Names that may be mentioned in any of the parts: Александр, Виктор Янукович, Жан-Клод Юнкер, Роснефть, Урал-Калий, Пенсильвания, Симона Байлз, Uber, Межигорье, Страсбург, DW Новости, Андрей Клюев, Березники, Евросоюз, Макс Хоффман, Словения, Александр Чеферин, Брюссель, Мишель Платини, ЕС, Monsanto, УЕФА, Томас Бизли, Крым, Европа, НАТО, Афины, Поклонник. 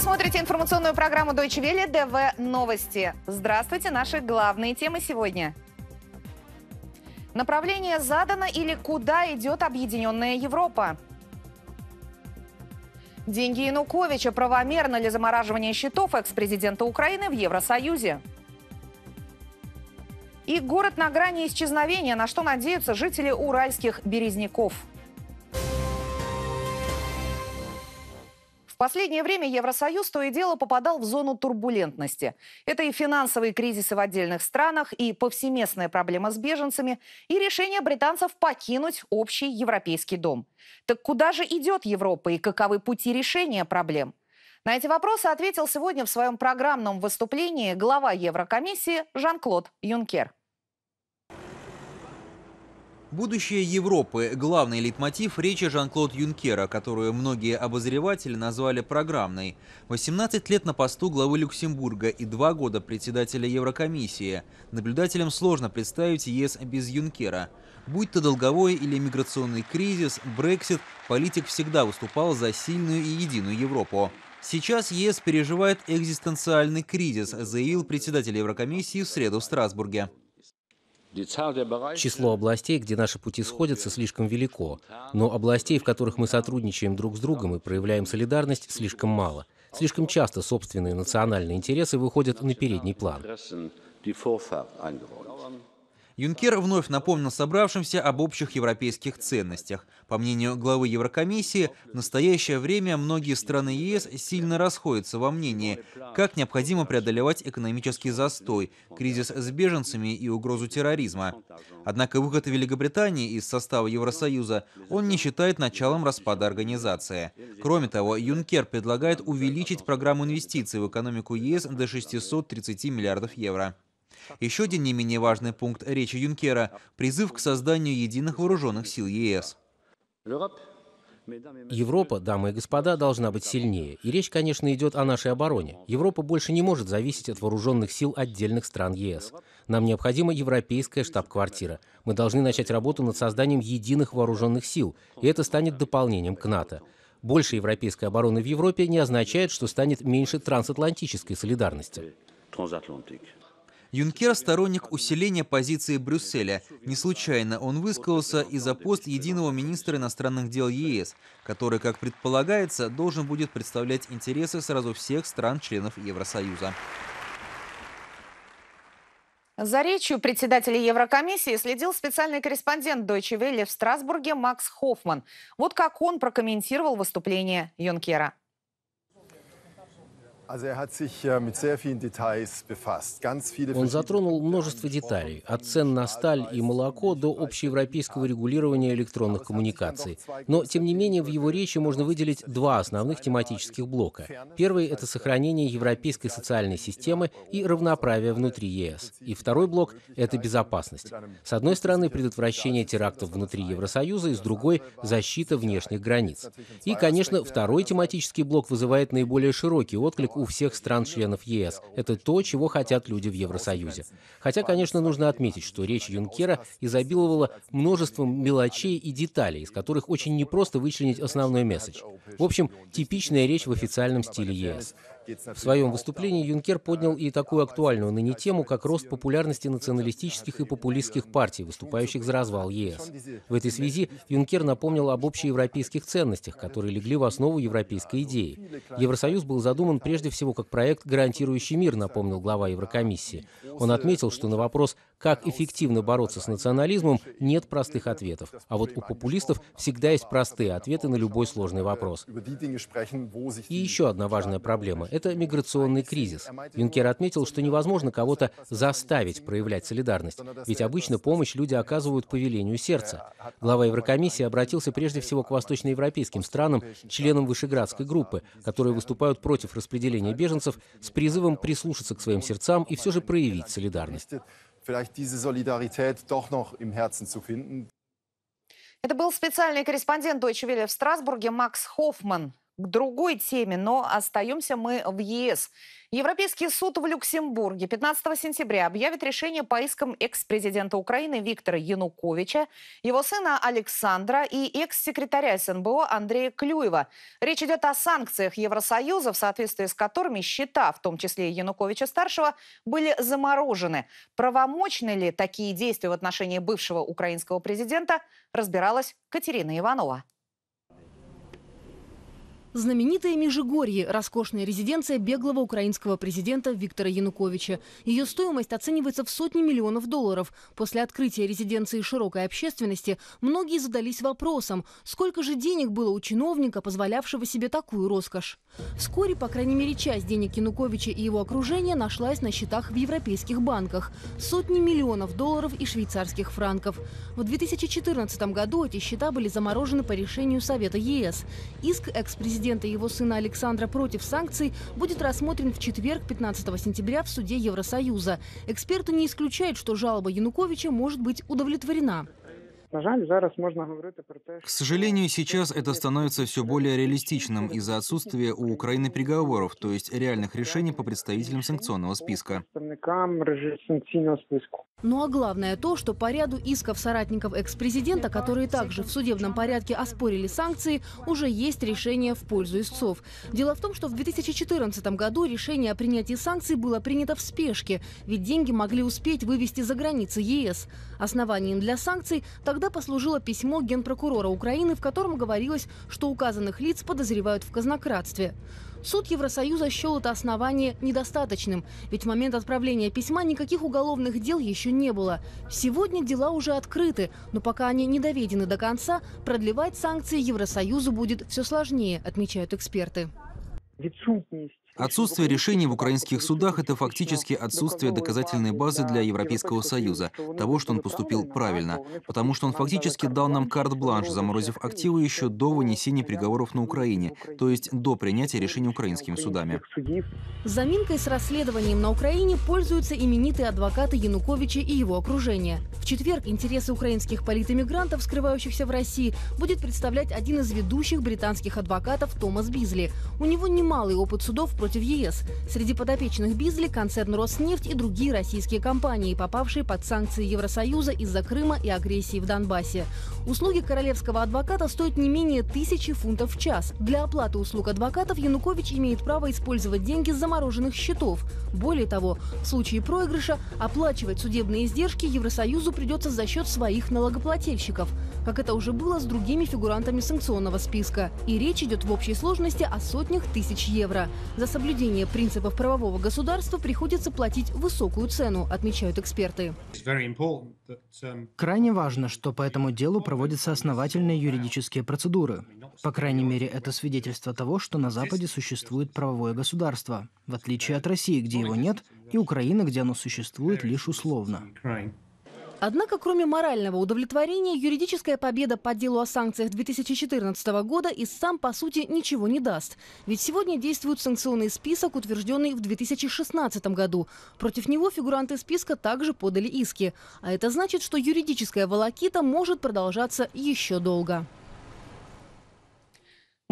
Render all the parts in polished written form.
Вы смотрите информационную программу Deutsche Welle ДВ Новости. Здравствуйте, наши главные темы сегодня. Направление задано или куда идет объединенная Европа? Деньги Януковича правомерно ли замораживание счетов экс-президента Украины в Евросоюзе? И город на грани исчезновения, на что надеются жители уральских Березников. В последнее время Евросоюз то и дело попадал в зону турбулентности. Это и финансовые кризисы в отдельных странах, и повсеместная проблема с беженцами, и решение британцев покинуть общий европейский дом. Так куда же идет Европа и каковы пути решения проблем? На эти вопросы ответил сегодня в своем программном выступлении глава Еврокомиссии Жан-Клод Юнкер. Будущее Европы – главный лейтмотив речи Жан-Клода Юнкера, которую многие обозреватели назвали программной. 18 лет на посту главы Люксембурга и 2 года председателя Еврокомиссии. Наблюдателям сложно представить ЕС без Юнкера. Будь то долговой или миграционный кризис, Brexit, политик всегда выступал за сильную и единую Европу. Сейчас ЕС переживает экзистенциальный кризис, заявил председатель Еврокомиссии в среду в Страсбурге. Число областей, где наши пути сходятся, слишком велико. Но областей, в которых мы сотрудничаем друг с другом и проявляем солидарность, слишком мало. Слишком часто собственные национальные интересы выходят на передний план. Юнкер вновь напомнил собравшимся об общих европейских ценностях. По мнению главы Еврокомиссии, в настоящее время многие страны ЕС сильно расходятся во мнении, как необходимо преодолевать экономический застой, кризис с беженцами и угрозу терроризма. Однако выход Великобритании из состава Евросоюза он не считает началом распада организации. Кроме того, Юнкер предлагает увеличить программу инвестиций в экономику ЕС до 630 миллиардов евро. Еще один не менее важный пункт речи Юнкера – призыв к созданию единых вооруженных сил ЕС. Европа, дамы и господа, должна быть сильнее. И речь, конечно, идет о нашей обороне. Европа больше не может зависеть от вооруженных сил отдельных стран ЕС. Нам необходима европейская штаб-квартира. Мы должны начать работу над созданием единых вооруженных сил, и это станет дополнением к НАТО. Больше европейской обороны в Европе не означает, что станет меньше трансатлантической солидарности. Юнкер – сторонник усиления позиции Брюсселя. Не случайно он высказался и за пост единого министра иностранных дел ЕС, который, как предполагается, должен будет представлять интересы сразу всех стран-членов Евросоюза. За речью председателя Еврокомиссии следил специальный корреспондент Deutsche Welle в Страсбурге Макс Хоффман. Вот как он прокомментировал выступление Юнкера. Он затронул множество деталей, от цен на сталь и молоко до общеевропейского регулирования электронных коммуникаций. Но, тем не менее, в его речи можно выделить 2 основных тематических блока. Первый – это сохранение европейской социальной системы и равноправие внутри ЕС. И второй блок – это безопасность. С одной стороны, предотвращение терактов внутри Евросоюза, и с другой – защита внешних границ. И, конечно, второй тематический блок вызывает наиболее широкий отклик у всех стран-членов ЕС. Это то, чего хотят люди в Евросоюзе. Хотя, конечно, нужно отметить, что речь Юнкера изобиловала множеством мелочей и деталей, из которых очень непросто вычленить основной месседж. В общем, типичная речь в официальном стиле ЕС. В своем выступлении Юнкер поднял и такую актуальную ныне тему, как рост популярности националистических и популистских партий, выступающих за развал ЕС. В этой связи Юнкер напомнил об общеевропейских ценностях, которые легли в основу европейской идеи. Евросоюз был задуман прежде всего как проект, гарантирующий мир, напомнил глава Еврокомиссии. Он отметил, что на вопрос, как эффективно бороться с национализмом, нет простых ответов. А вот у популистов всегда есть простые ответы на любой сложный вопрос. И еще одна важная проблема – это миграционный кризис. Юнкер отметил, что невозможно кого-то заставить проявлять солидарность, ведь обычно помощь люди оказывают по велению сердца. Глава Еврокомиссии обратился прежде всего к восточноевропейским странам, членам Вышеградской группы, которые выступают против распределения беженцев, с призывом прислушаться к своим сердцам и все же проявить солидарность. Это был специальный корреспондент Deutsche Welle в Страсбурге Макс Хоффман. к другой теме, но остаемся мы в ЕС. Европейский суд в Люксембурге 15 сентября объявит решение по искам экс-президента Украины Виктора Януковича, его сына Александра и экс-секретаря СНБО Андрея Клюева. Речь идет о санкциях Евросоюза, в соответствии с которыми счета, в том числе и Януковича-старшего, были заморожены. Правомочны ли такие действия в отношении бывшего украинского президента, разбиралась Катерина Иванова. Знаменитое Межигорье – роскошная резиденция беглого украинского президента Виктора Януковича. Ее стоимость оценивается в сотни миллионов долларов. После открытия резиденции широкой общественности многие задались вопросом, сколько же денег было у чиновника, позволявшего себе такую роскошь. Вскоре, по крайней мере, часть денег Януковича и его окружения нашлась на счетах в европейских банках – сотни миллионов долларов и швейцарских франков. В 2014 году эти счета были заморожены по решению Совета ЕС. Иск экс-президента и его сына Александра против санкций будет рассмотрен в четверг, 15 сентября, в суде Евросоюза. Эксперты не исключают, что жалоба Януковича может быть удовлетворена. К сожалению, сейчас это становится все более реалистичным из-за отсутствия у Украины приговоров, то есть реальных решений по представителям санкционного списка. Ну а главное то, что по ряду исков соратников экс-президента, которые также в судебном порядке оспорили санкции, уже есть решение в пользу истцов. Дело в том, что в 2014 году решение о принятии санкций было принято в спешке, ведь деньги могли успеть вывести за границы ЕС. Основанием для санкций тогда послужило письмо генпрокурора Украины, в котором говорилось, что указанных лиц подозревают в казнократстве. Суд Евросоюза счел это основание недостаточным, ведь в момент отправления письма никаких уголовных дел еще не было. Сегодня дела уже открыты, но пока они не доведены до конца, продлевать санкции Евросоюзу будет все сложнее, отмечают эксперты. Отсутствие решений в украинских судах – это фактически отсутствие доказательной базы для Европейского Союза, того, что он поступил правильно, потому что он фактически дал нам карт-бланш, заморозив активы еще до вынесения приговоров на Украине, то есть до принятия решений украинскими судами. Заминкой с расследованием на Украине пользуются именитые адвокаты Януковича и его окружения. В четверг интересы украинских политэмигрантов, скрывающихся в России, будет представлять один из ведущих британских адвокатов Томас Бизли. У него немалый опыт судов против ЕС. Среди подопечных Бизли концерн «Роснефть» и другие российские компании, попавшие под санкции Евросоюза из-за Крыма и агрессии в Донбассе. Услуги королевского адвоката стоят не менее 1000 фунтов в час. Для оплаты услуг адвокатов Янукович имеет право использовать деньги с замороженных счетов. Более того, в случае проигрыша оплачивать судебные издержки Евросоюзу придется за счет своих налогоплательщиков, как это уже было с другими фигурантами санкционного списка. И речь идет в общей сложности о сотнях тысяч евро. За соблюдение принципов правового государства приходится платить высокую цену, отмечают эксперты. Крайне важно, что по этому делу проводятся основательные юридические процедуры. По крайней мере, это свидетельство того, что на Западе существует правовое государство, в отличие от России, где его нет, и Украины, где оно существует лишь условно. Однако, кроме морального удовлетворения, юридическая победа по делу о санкциях 2014 года истцам, по сути, ничего не даст. Ведь сегодня действует санкционный список, утвержденный в 2016 году. Против него фигуранты списка также подали иски. А это значит, что юридическая волокита может продолжаться еще долго.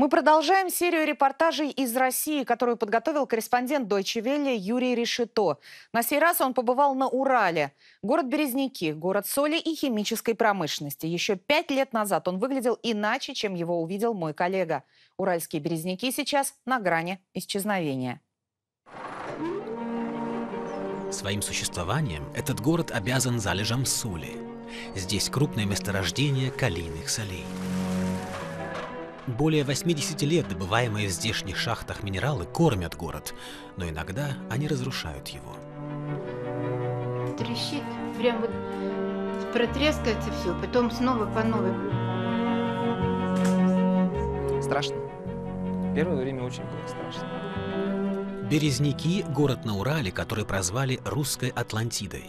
Мы продолжаем серию репортажей из России, которую подготовил корреспондент Deutsche Welle Юрий Решето. На сей раз он побывал на Урале. Город Березники, город соли и химической промышленности. Еще 5 лет назад он выглядел иначе, чем его увидел мой коллега. Уральские Березники сейчас на грани исчезновения. Своим существованием этот город обязан залежам соли. Здесь крупное месторождение калийных солей. Более 80 лет добываемые в здешних шахтах минералы кормят город, но иногда они разрушают его. Трещит, прям вот протрескается все, потом снова по новой. Страшно. Первое время очень было страшно. Березники – город на Урале, который прозвали «Русской Атлантидой».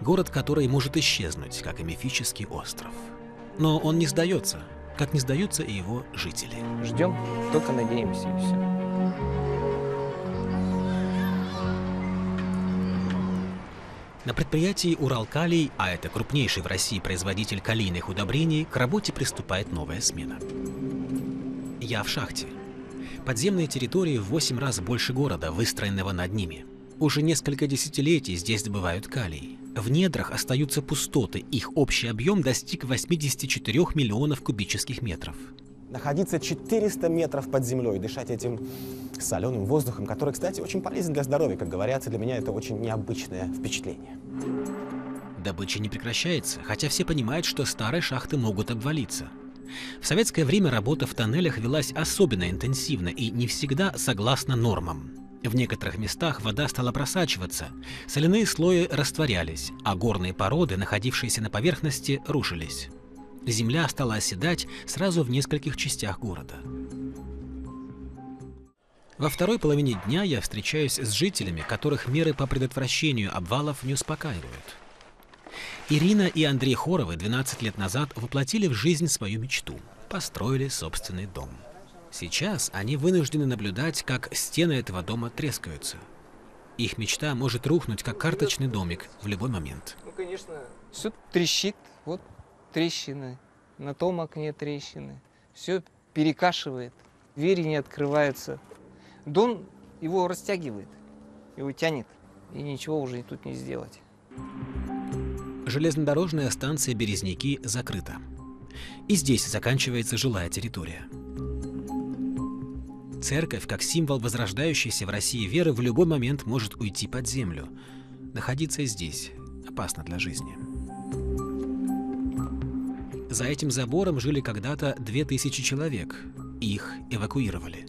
Город, который может исчезнуть, как и мифический остров. Но он не сдается. Как не сдаются и его жители. Ждем, только надеемся, и все. На предприятии «Урал-Калий», а это крупнейший в России производитель калийных удобрений, к работе приступает новая смена. Я в шахте. Подземные территории в 8 раз больше города, выстроенного над ними. Уже несколько десятилетий здесь добывают калий. В недрах остаются пустоты, их общий объем достиг 84 миллионов кубических метров. Находиться 400 метров под землей, дышать этим соленым воздухом, который, кстати, очень полезен для здоровья, как говорят, для меня это очень необычное впечатление. Добыча не прекращается, хотя все понимают, что старые шахты могут обвалиться. В советское время работа в тоннелях велась особенно интенсивно и не всегда согласно нормам. В некоторых местах вода стала просачиваться, соляные слои растворялись, а горные породы, находившиеся на поверхности, рушились. Земля стала оседать сразу в нескольких частях города. Во второй половине дня я встречаюсь с жителями, которых меры по предотвращению обвалов не успокаивают. Ирина и Андрей Хоровы 12 лет назад воплотили в жизнь свою мечту – построили собственный дом. Сейчас они вынуждены наблюдать, как стены этого дома трескаются. Их мечта может рухнуть, как карточный домик, в любой момент. Ну, конечно, все трещит, вот. Трещины, на том окне трещины, все перекашивает, двери не открываются. Дом его растягивает, его тянет, и ничего уже тут не сделать. Железнодорожная станция Березники закрыта. И здесь заканчивается жилая территория. Церковь, как символ возрождающейся в России веры, в любой момент может уйти под землю. Находиться здесь опасно для жизни. За этим забором жили когда-то 2000 человек. Их эвакуировали.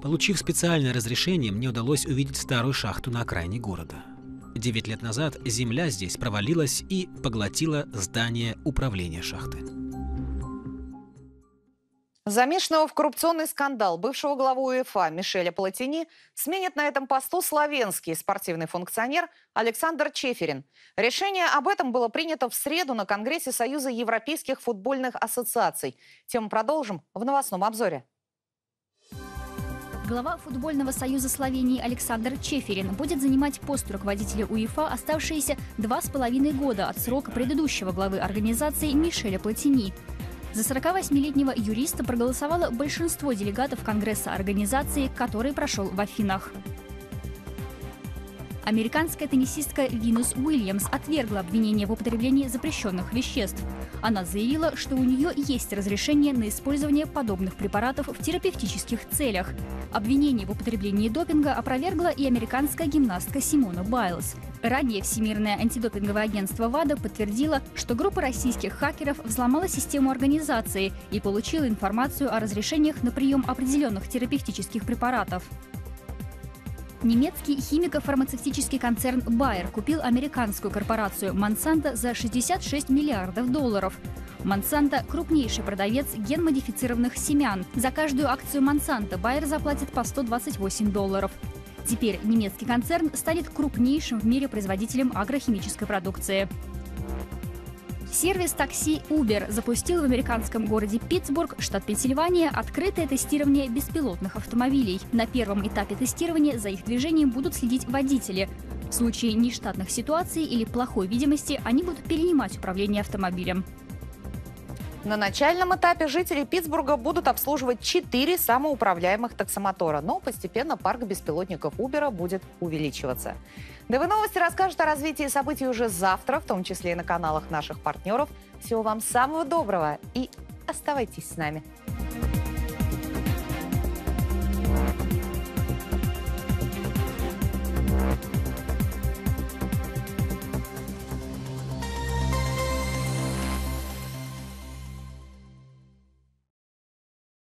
Получив специальное разрешение, мне удалось увидеть старую шахту на окраине города. 9 лет назад земля здесь провалилась и поглотила здание управления шахты. Замешанного в коррупционный скандал бывшего главу УЕФА Мишеля Платини сменит на этом посту словенский спортивный функционер Александр Чеферин. Решение об этом было принято в среду на Конгрессе Союза Европейских футбольных ассоциаций. Тему продолжим в новостном обзоре. Глава футбольного союза Словении Александр Чеферин будет занимать пост руководителя УЕФА оставшиеся 2,5 года от срока предыдущего главы организации Мишеля Платини. За 48-летнего юриста проголосовало большинство делегатов Конгресса организации, который прошел в Афинах. Американская теннисистка Винус Уильямс отвергла обвинение в употреблении запрещенных веществ. Она заявила, что у нее есть разрешение на использование подобных препаратов в терапевтических целях. Обвинение в употреблении допинга опровергла и американская гимнастка Симона Байлз. Ранее Всемирное антидопинговое агентство ВАДА подтвердило, что группа российских хакеров взломала систему организации и получила информацию о разрешениях на прием определенных терапевтических препаратов. Немецкий химико-фармацевтический концерн Bayer купил американскую корпорацию Monsanto за 66 миллиардов долларов. Monsanto – крупнейший продавец генмодифицированных семян. За каждую акцию Monsanto Bayer заплатит по $128. Теперь немецкий концерн станет крупнейшим в мире производителем агрохимической продукции. Сервис такси Uber запустил в американском городе Питтсбург, штат Пенсильвания, открытое тестирование беспилотных автомобилей. На первом этапе тестирования за их движением будут следить водители. В случае нештатных ситуаций или плохой видимости они будут перенимать управление автомобилем. На начальном этапе жители Питтсбурга будут обслуживать 4 самоуправляемых таксомотора, но постепенно парк беспилотников Uber будет увеличиваться. ДВ Новости расскажут о развитии событий уже завтра, в том числе и на каналах наших партнеров. Всего вам самого доброго и оставайтесь с нами.